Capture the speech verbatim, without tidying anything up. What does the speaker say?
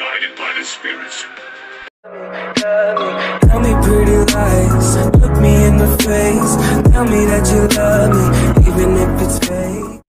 guided by the spirits. Tell me pretty lies, look me in the face, tell me that you love me.